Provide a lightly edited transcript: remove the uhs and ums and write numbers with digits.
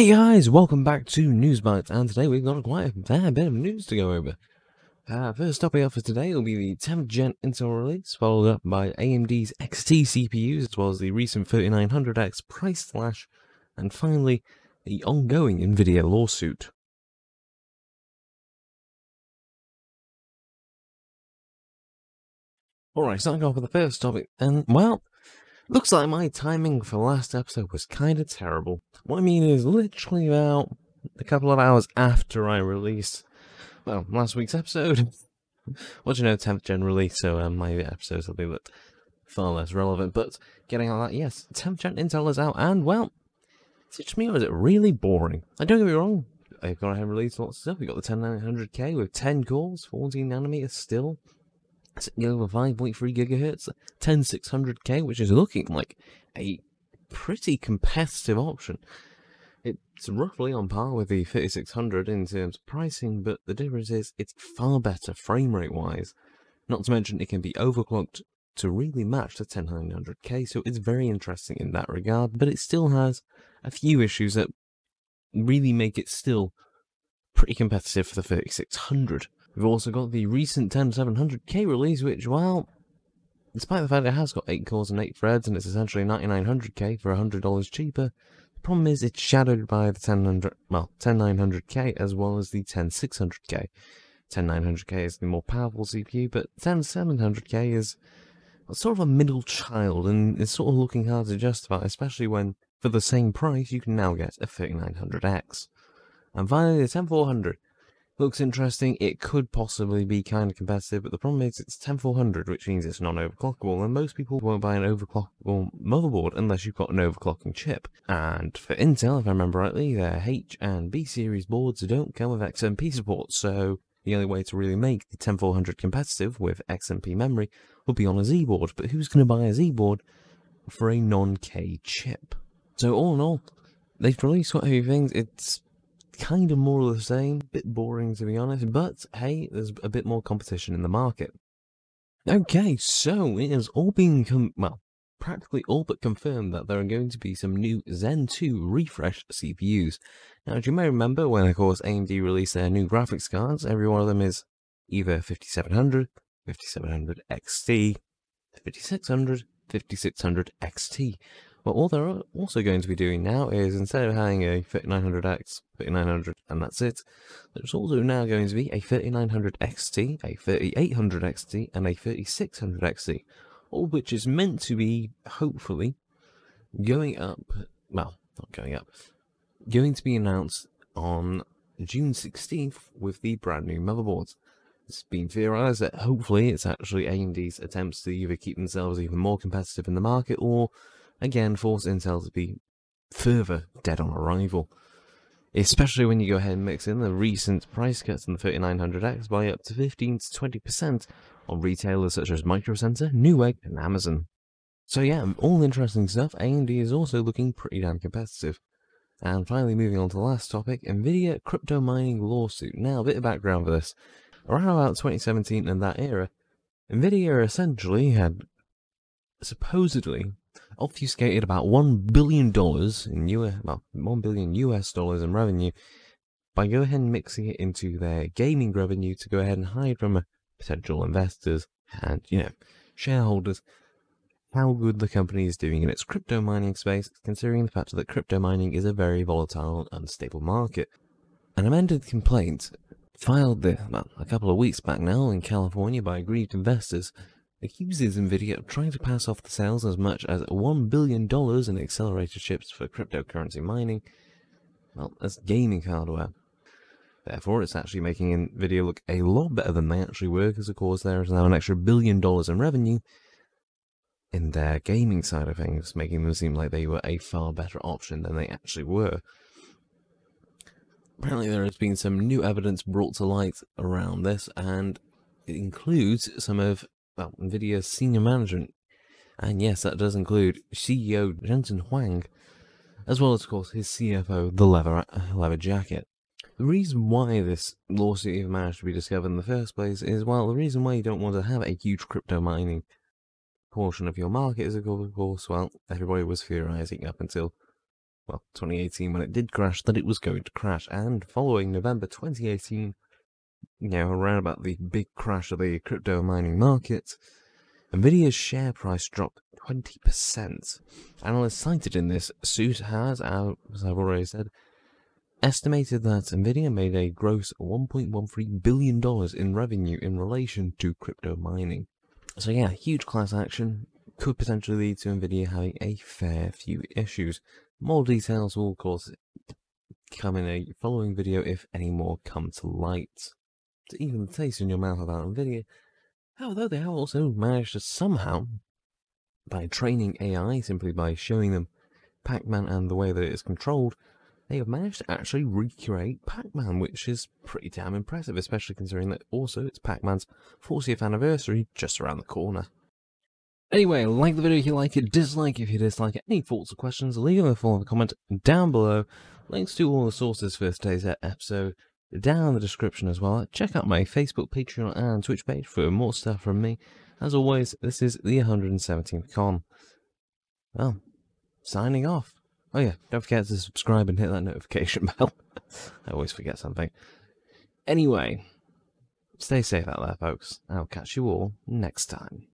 Hey guys, welcome back to Newsbytes, and today we've got quite a fair bit of news to go over. First topic up for today will be the 10th Gen Intel release, followed up by AMD's XT CPUs, as well as the recent 3900X price slash, and finally, the ongoing NVIDIA lawsuit. Alright, starting off with the first topic, and well, looks like my timing for last episode was kinda terrible. What I mean is literally about a couple of hours after I released, well, last week's episode. What do you know, 10th gen release, so my episodes will be far less relevant, but getting on that, yes, 10th gen Intel is out, and well, to me, was it really boring? I don't get me wrong, I've gone ahead and released lots of stuff. We got the 3900K with 10 cores, 14nm still, over 5.3 GHz, 10600K, which is looking like a pretty competitive option. It's roughly on par with the 3600 in terms of pricing, but the difference is it's far better frame rate wise. Not to mention it can be overclocked to really match the 10900K, so it's very interesting in that regard, but it still has a few issues that really make it still pretty competitive for the 3600. We've also got the recent 10700K release, which, well, despite the fact it has got 8 cores and 8 threads, and it's essentially 9900K for $100 cheaper, the problem is it's shadowed by the 10900K as well as the 10600K. 10900K is the more powerful CPU, but 10700K is sort of a middle child, and it's sort of looking hard to justify, especially when, for the same price, you can now get a 3900X. And finally, the 10400. Looks interesting, it could possibly be kind of competitive, but the problem is it's 10400, which means it's non-overclockable, and most people won't buy an overclockable motherboard unless you've got an overclocking chip. And for Intel, if I remember rightly, their H and B series boards don't come with XMP support, so the only way to really make the 10400 competitive with XMP memory would be on a Z board, but who's going to buy a Z board for a non-K chip? So all in all, they've released quite a few things. It's kind of more of the same, bit boring to be honest, but hey, there's a bit more competition in the market. Okay, so it has all been, practically all but confirmed that there are going to be some new Zen 2 refresh CPUs. Now, as you may remember, when of course AMD released their new graphics cards, every one of them is either 5700, 5700XT, 5600, 5600XT. But what they're also going to be doing now is, instead of having a 3900X, 3900, and that's it, there's also now going to be a 3900XT, a 3800XT, and a 3600XT, all which is meant to be, hopefully, going up, well, not going up, going to be announced on June 16th with the brand new motherboards. It's been theorized that hopefully it's actually AMD's attempts to either keep themselves even more competitive in the market, or again, force Intel to be further dead on arrival. Especially when you go ahead and mix in the recent price cuts in the 3900X by up to 15 to 20% on retailers such as Microcenter, Newegg, and Amazon. So yeah, all interesting stuff. AMD is also looking pretty damn competitive. And finally, moving on to the last topic, NVIDIA crypto mining lawsuit. Now, a bit of background for this. Around about 2017 and that era, NVIDIA essentially had supposedly obfuscated about $1 billion in $1 billion US in revenue by go ahead and mixing it into their gaming revenue to go ahead and hide from potential investors and, you know, shareholders how good the company is doing in its crypto mining space, considering the fact that crypto mining is a very volatile and unstable market. An amended complaint filed a couple of weeks back now in California by aggrieved investors accuses NVIDIA of trying to pass off the sales as much as $1 billion in accelerator chips for cryptocurrency mining, well, as gaming hardware. Therefore, it's actually making NVIDIA look a lot better than they actually were, because of course there is now an extra $1 billion in revenue in their gaming side of things, making them seem like they were a far better option than they actually were. Apparently there has been some new evidence brought to light around this, and it includes some of NVIDIA's senior management, and yes, that does include CEO Jensen Huang, as well as, of course, his CFO, the leather jacket. The reason why this lawsuit even managed to be discovered in the first place is, well, the reason why you don't want to have a huge crypto mining portion of your market is, of course, well, everybody was theorizing up until well, 2018, when it did crash, that it was going to crash. And following November 2018, you know, around about the big crash of the crypto mining market, NVIDIA's share price dropped 20%. Analysts cited in this suit has, as I've already said, estimated that NVIDIA made a gross $1.13 billion in revenue in relation to crypto mining. So yeah, huge class action could potentially lead to NVIDIA having a fair few issues. More details will, of course, come in a following video if any more come to light. To even the taste in your mouth about NVIDIA, although they have also managed to somehow, by training AI, simply by showing them Pac-Man and the way that it is controlled, they have managed to actually recreate Pac-Man, which is pretty damn impressive, especially considering that also it's Pac-Man's 40th anniversary just around the corner. Anyway, like the video if you like it, dislike if you dislike it, any thoughts or questions, leave them in the form of a comment down below. Links to all the sources for today's episode down in the description as well. Check out my Facebook, Patreon and Twitch page for more stuff from me. As always, this is the 117th Con. Well, signing off. Oh yeah, don't forget to subscribe and hit that notification bell. I always forget something. Anyway, stay safe out there, folks. I'll catch you all next time.